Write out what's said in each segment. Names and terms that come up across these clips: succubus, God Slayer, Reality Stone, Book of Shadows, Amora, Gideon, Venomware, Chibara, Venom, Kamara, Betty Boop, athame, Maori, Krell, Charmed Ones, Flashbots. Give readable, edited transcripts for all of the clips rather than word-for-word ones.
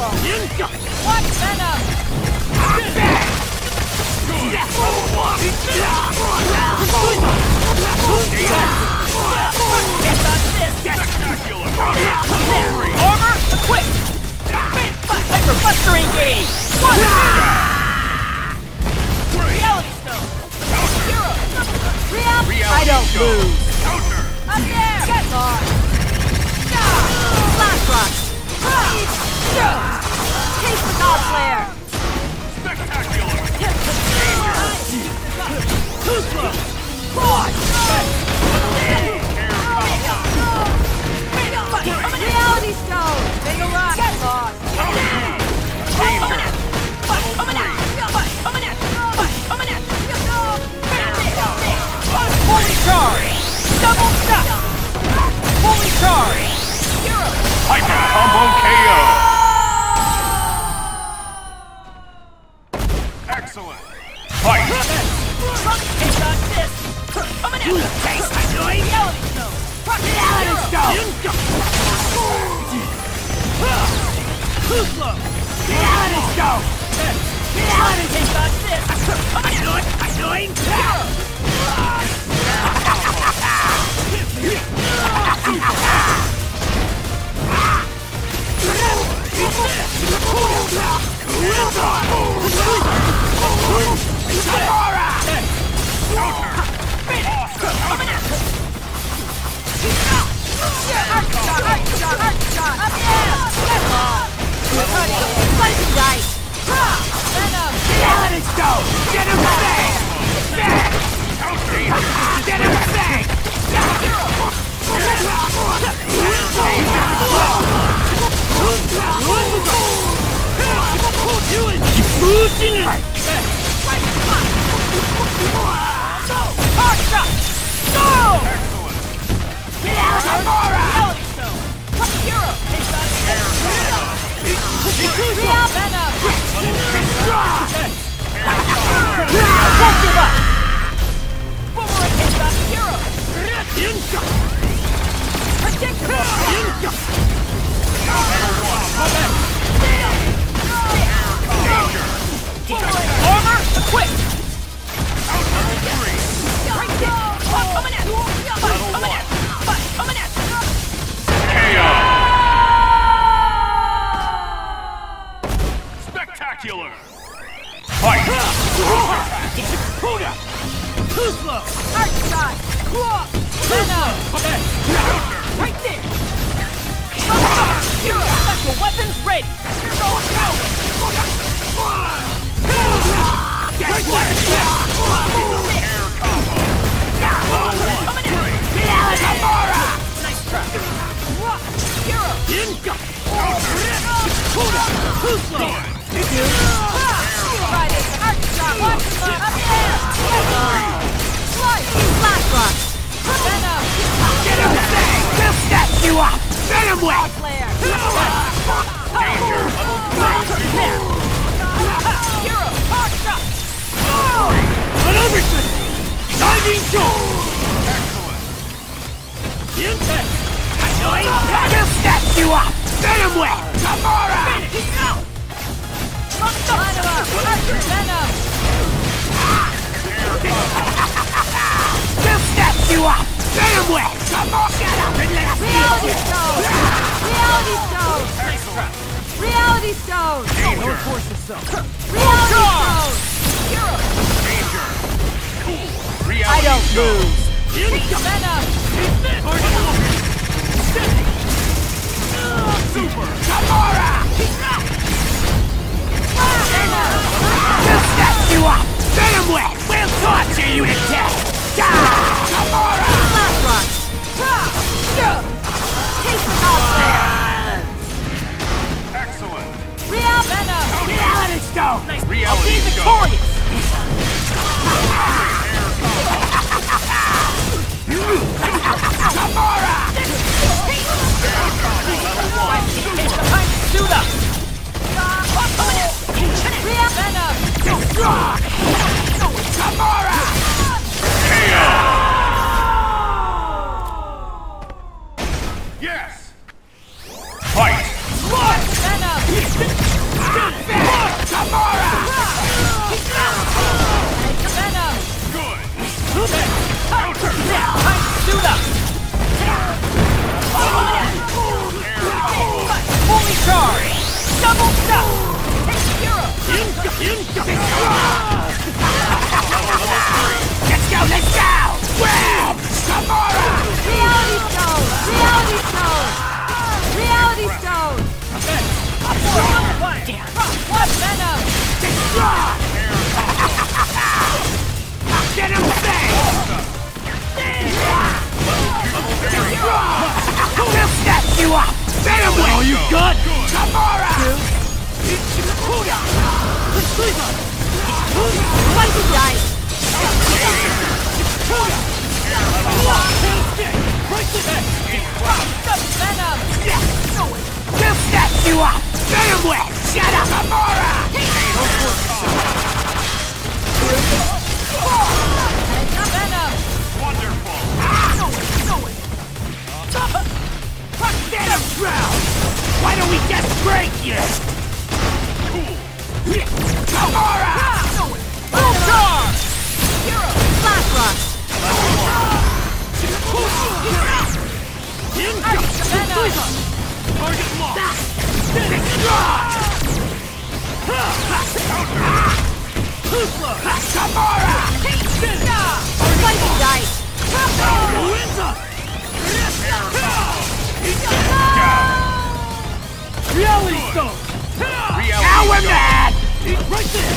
level. What Venom? Armor, quick! Hyper Buster engage! Reality Stone! Zero! I don't lose! Up there! Get on! Flashbots! Chase the God Slayer! Spectacular! Reality Stone! Make a rock! Get lost! Holy charge! Double step! Holy charge! Hyper combo KO! Excellent! Fight! Kamara! Get him safe! We'll snap you up! Venomware! All you got? Kamara! We'll snap you up! Venomware! Shut up, Amora! Venom! Wonderful! No way! Get him drowned! Why don't we just break you? Cool! Amora! Ultar! Hero! Flashbots! Target locked! Reality Stone! Now we're mad! Right there!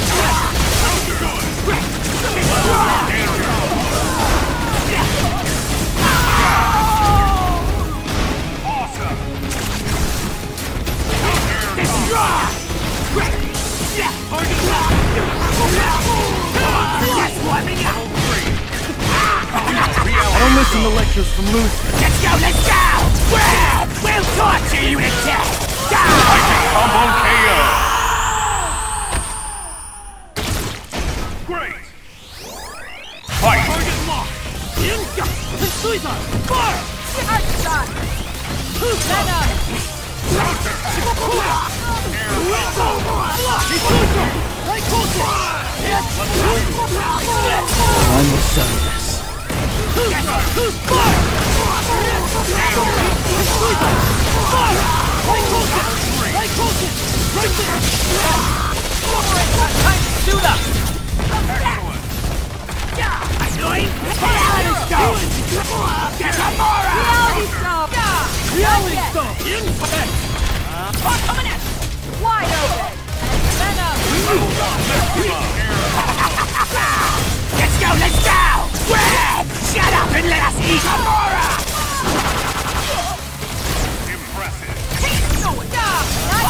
Awesome! Destroy! Yeah! Target locked! I don't listen to lectures from losers. Let's go, let's go! Well, we'll torture you to death! Die! I can combo KO! Great! Fight! Target locked! Suicide! Fire! Shot! Venom! I'm the service. Reality Stone! Coming at you! Wide open! Venom! Let's go, let's go! Well, shut up and let us eat Amora! Impressive! Hey, no one! Not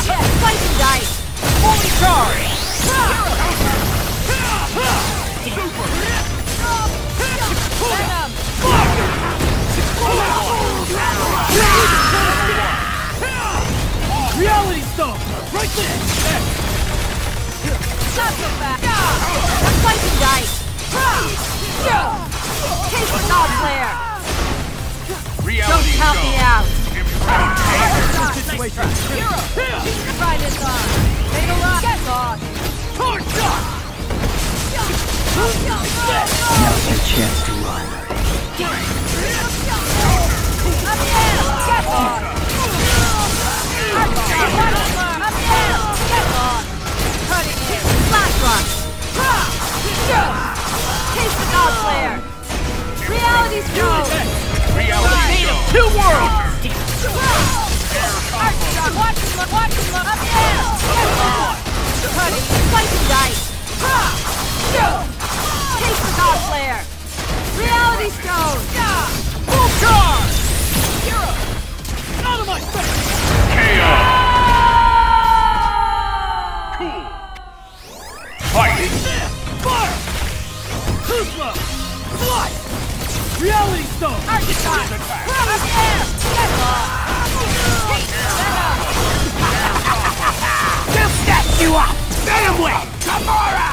yet! Fighting dice! Fully charged! Super! Venom! Reality Stone! Right there! Not so fast! I'm fighting dice! Take the God Slayer! Don't count me out! Situation! Try this on! Take a lot! Get on! Now's your chance to run! Get on! Taste the God Slayer! Reality Stone! Reality Stone! Two worlds! Watch him look! Up the air! Honey, fighting dice! Taste the God Slayer! Reality Stone! Full charge! Hero! Out of my face! KO! Reality Stone! Archetype! We'll snap you up! Venomware! Kamara!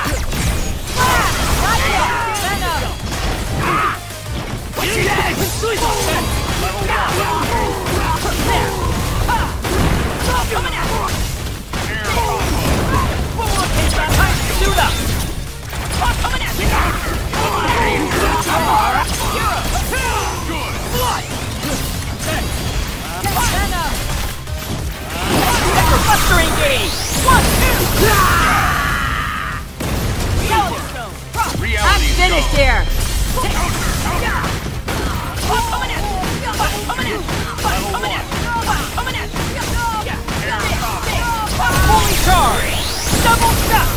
Double shot!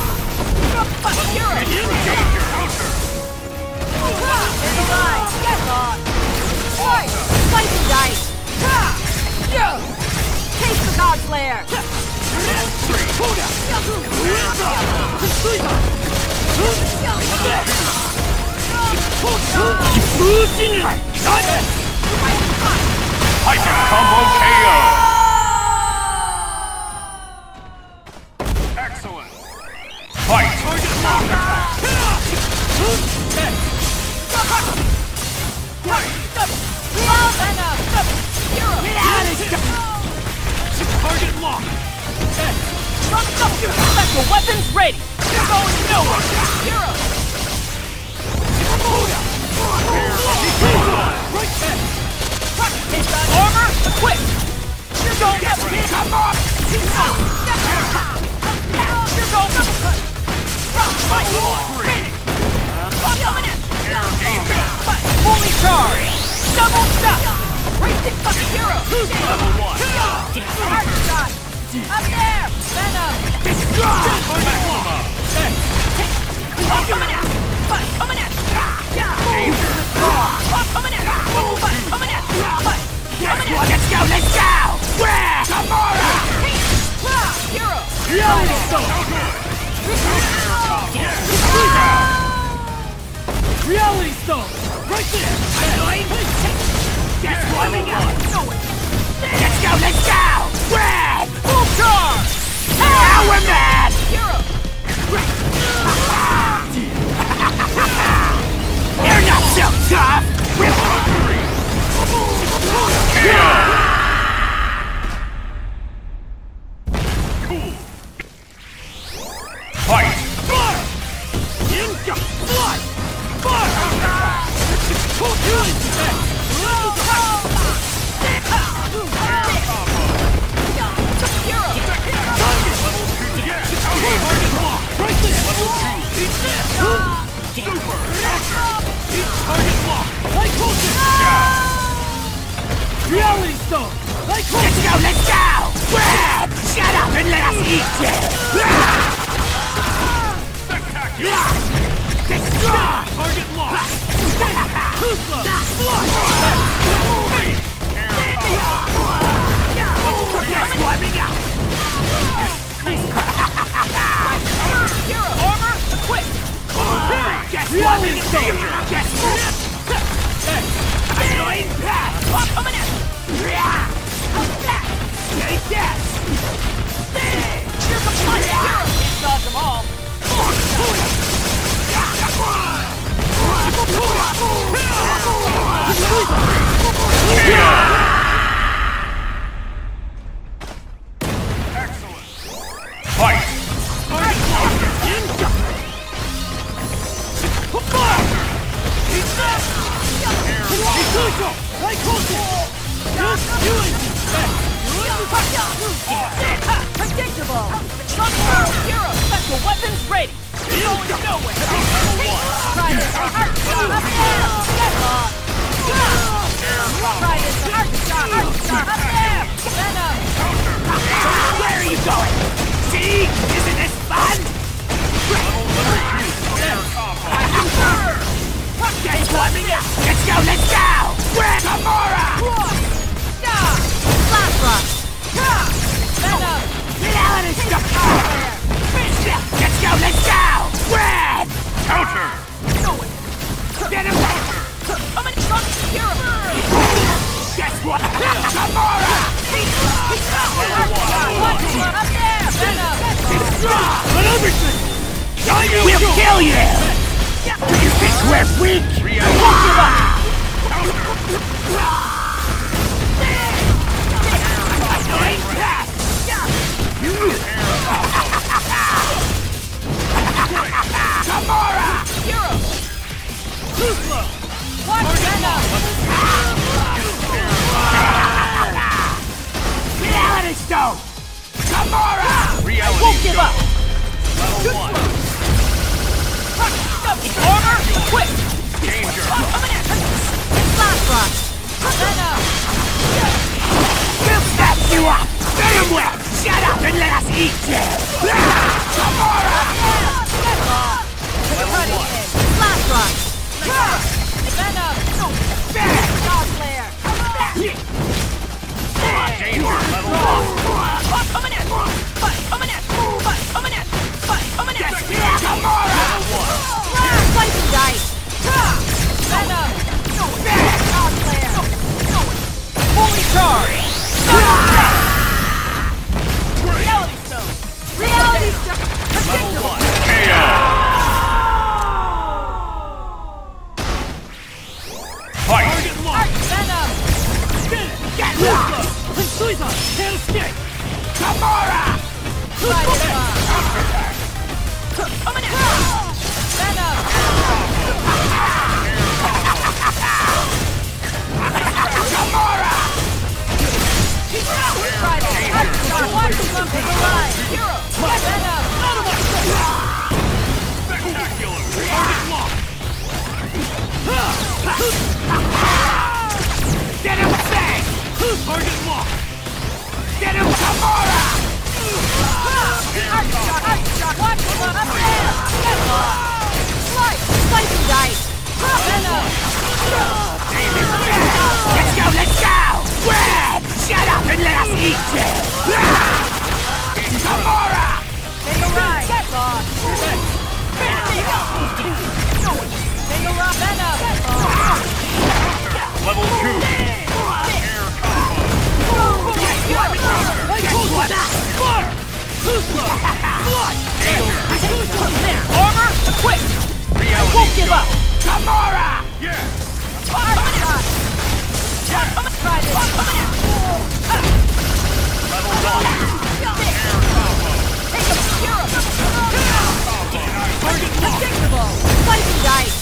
Taste the God Slayer! Hyper combo KO! Excellent! Fight! Target locked! Special weapons ready! You're going nowhere! Hero! Right back! Armor, equipped! You're going nowhere! You're going nowhere! My lord! Fully charged! Double stop! Racing fucking hero! Level 1! Hard shot! Up there! Venom! Coming out! Fight! Coming out! Coming out! Fight! Coming out! Fight! Let's go! Let's go! Where? Kamara! Hero! Reality Stone! Reality Stone! Right there! That's why we got it! Let's go! Let's go! Grab! Full charge! Power Man! You're not so tough! We're hungry! Cool! Fight! Fire! Reality Stone! Let's go! Let's go! Shut up and let us eat you! Target locked! Armor, equipped! Reality Stone! Coming at take that! Here's a punch! Hero! Can't dodge them all! Excellent! Fight! Predictable! Hero! Special weapons ready! You're going nowhere! Try this! Art shot! Up there! Try this! Art shot! Up there! Venom! Where are you going? See? Isn't this fun? He's climbing up! Let's go! Let's go! We're Amora! Flashbots! Venom! Reality Stone! Let's go! Let's go! Red! Counter! Venom! I'm in front of Europe! Guess what? Kamara! He's up there! Venom! But everything! We'll kill you! Do you think we're weak? Counter! Kamara! Hero! Look! What? Reality Stone! Kamara! Reality Stone! Won't give up! Armor! Quick! Danger! Coming at Flashbots! We'll snap you up! Venomware! Shut up and let us eat you! Kamara! Flashbots! Venom! God Slayer! Level 1! Coming at! Coming at! Coming at! Coming at! Level 1! Slice and dice! Venom! God Slayer! Fully charged! Reality Stone! Reality Stone! Level 1! KO! Suiza! Tail stick! Kamara! Coming in! Venom! Kamara! Get him, bang! Target locked! Get him, Kamara! Ice shot! Watch him up there! Get him! Slice and dice! Venom! Let's go! Red! Shut up and let us eat you! Kamara! Take a ride! Get lost! Take a ride! Venom! Level 2! Armor, quick! I won't give up! Kamara! Yeah! Take a Excellent! Predictable! Slice and dice!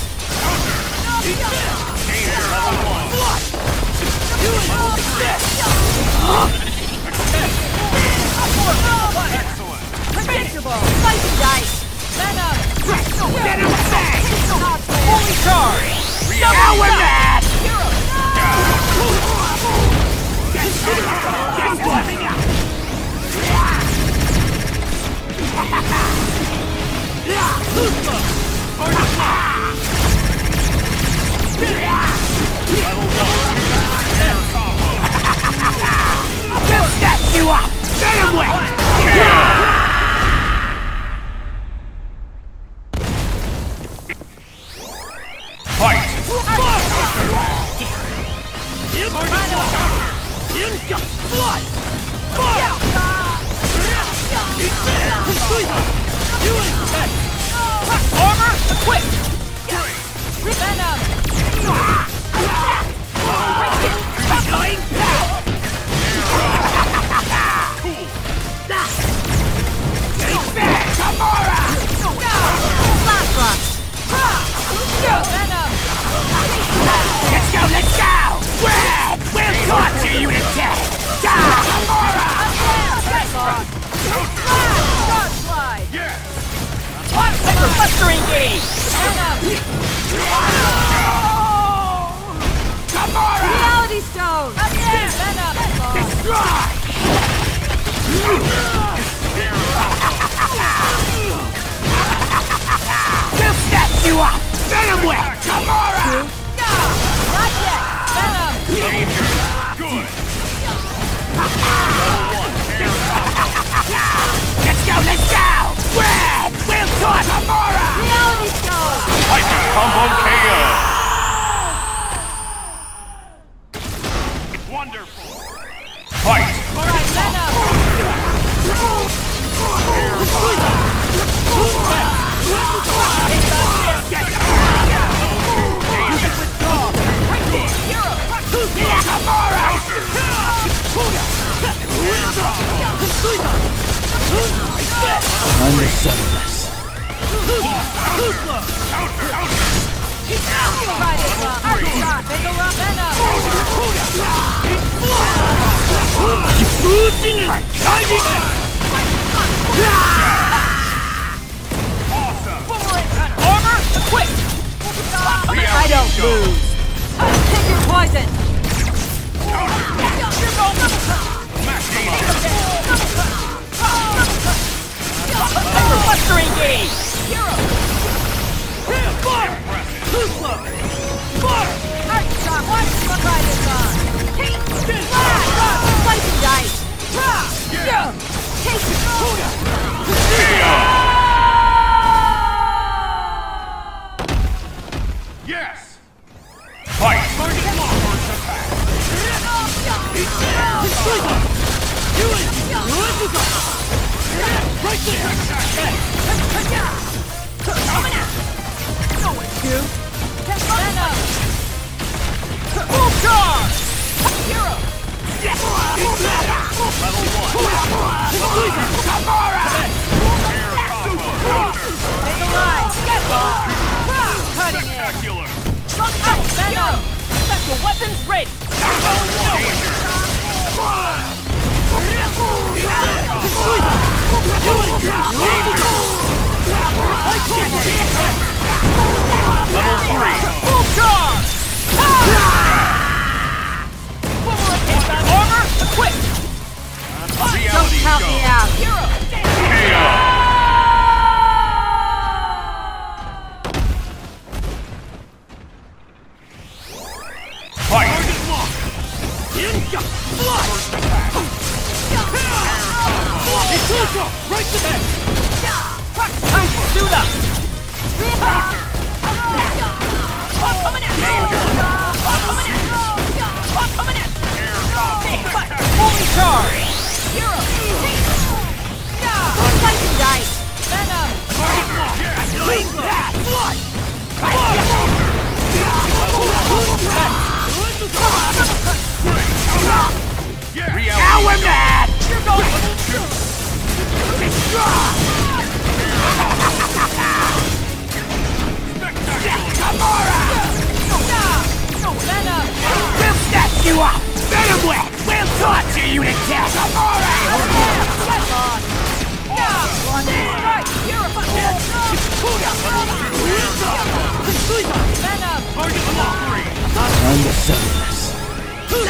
Venom! Venom attack! Fully charged! Now we're mad! We'll step you up! Venomware! Fight! Armor, quick! Venom! Let's go! Red! We'll torture you to death! Die! Amora! Godslide! Yeah! What? Blustering game! Amora! Reality Stone! Again! Venom! Destroy! We'll step you up! Venomware! Amora! Not yet! Venom! Danger! Good! Let's go! Red! We'll torch Amora! Reality Stone! Hyper combo KO! Wonderful! Fight! Alright, Venom! I'm the son of us. Armor, quick! I don't lose. Take your poison. Buster engage! Hero! Right there! Coming out! No way, dude! Venom! Full charge! Hero! Level 1! Completion! Kamara! Stay alive! Cutting it! Spectacular! Out, Venom! Special weapons ready! Level 1! Level 3! Full charge! Armor, equipped! Don't count me out! KO! Fight! Target locked! Blood! Right to them! Time to do that! Coming at Fully charged! Hero! Lightning dice! Venom! Leave that! Blood! Now we're mad! You're going! We'll snap you up! Venomware! We'll torture you to death! Amora! Time to settle this. We're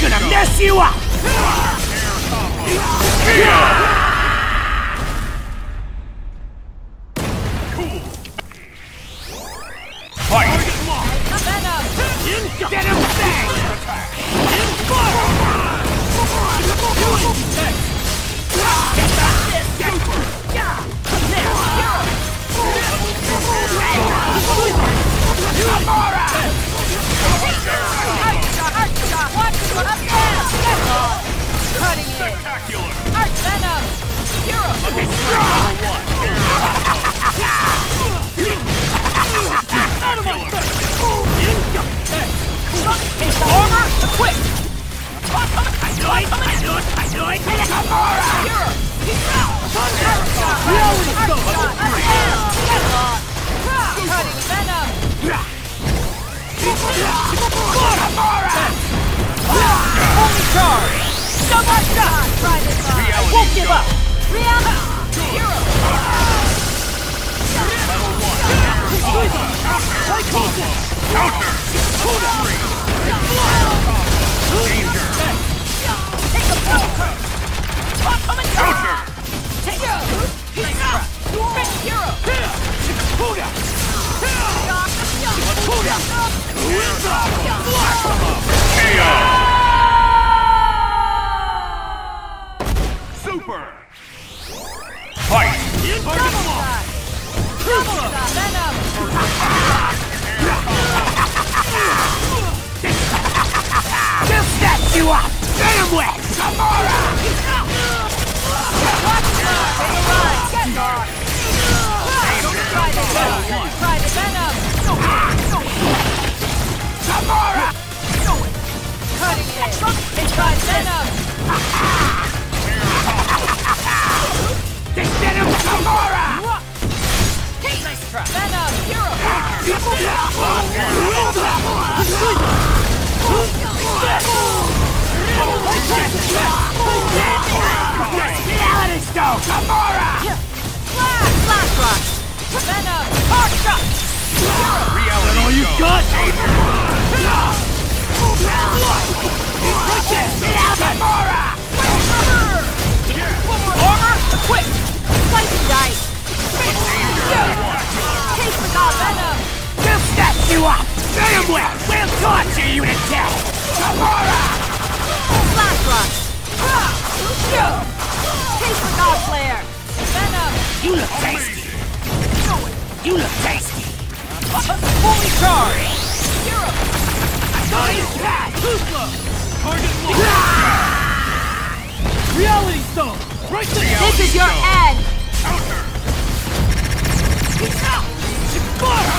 gonna mess you up! Cool! Fight! Get him back! Spectacular! Art Venom! Hero! Okay, Armor, quick! I knew it! Hero! Venom! I won't give up! Reality! Hero! Counter! Fight! Venom! We'll snap you up! Venomware! Kamara! Try the Venom! Kamara! Cutting it! It's by Venom! Venom Kamara! Hey, nice try! Venom Hero! Reality Stone! Kamara! Flashbots! Venom! Hard shot! Reality all you got! Armor, equipped! Lightning dice! Take with our Venom! We'll snap you up! Venomware! We'll torture you to death! Amora! is your end! Counter! He's out! Chibara!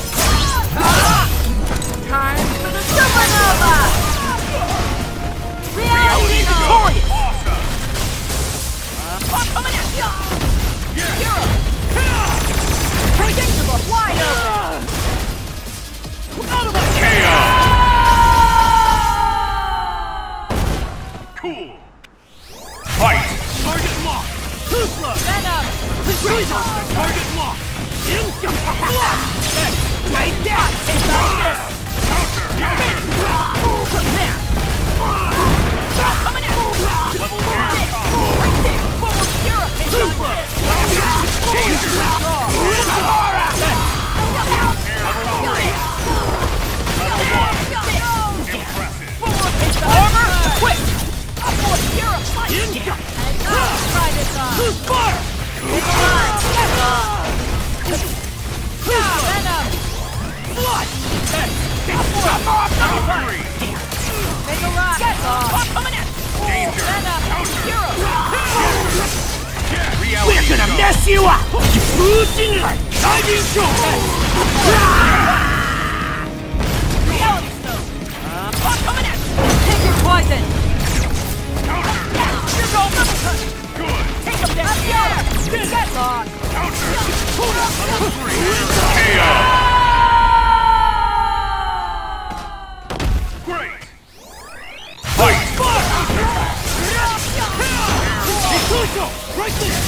Time for the supernova! Reality Stone! Coming at ya! Predictable! Wide open! Out of my chaos! Venom! Target locked! Right there! It's darkness! From there! Coming out! Level 1! Right there! Forward zero! It's darkness! Amora! Level 1! Impressive! Forward is armor! Quick! Forward zero! Venom! Blood! Make a run! Coming at you! Danger! Venom! We're gonna mess you up! You fools in like diving show! Reality Stone! Coming at you! Take your poison! Counter! Good! Take him down! Get on! Counter! KO! Great! Fight! Right there!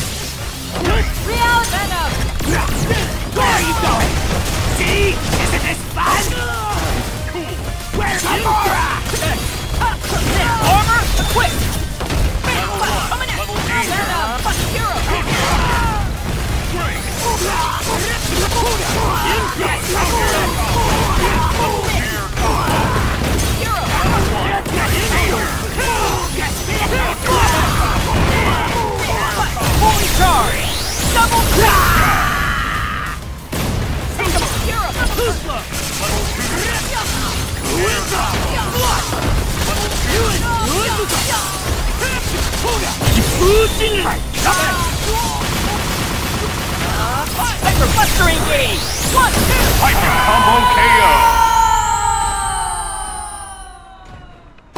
Real Venom! Where are you going? See? Isn't this fun? Cool! Where's Amora? Armor? Quick! Holy charge! Double Hyper Buster engage! 1, 2! Hyper combo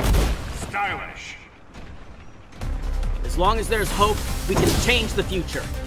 KO! Stylish! As long as there's hope, we can change the future.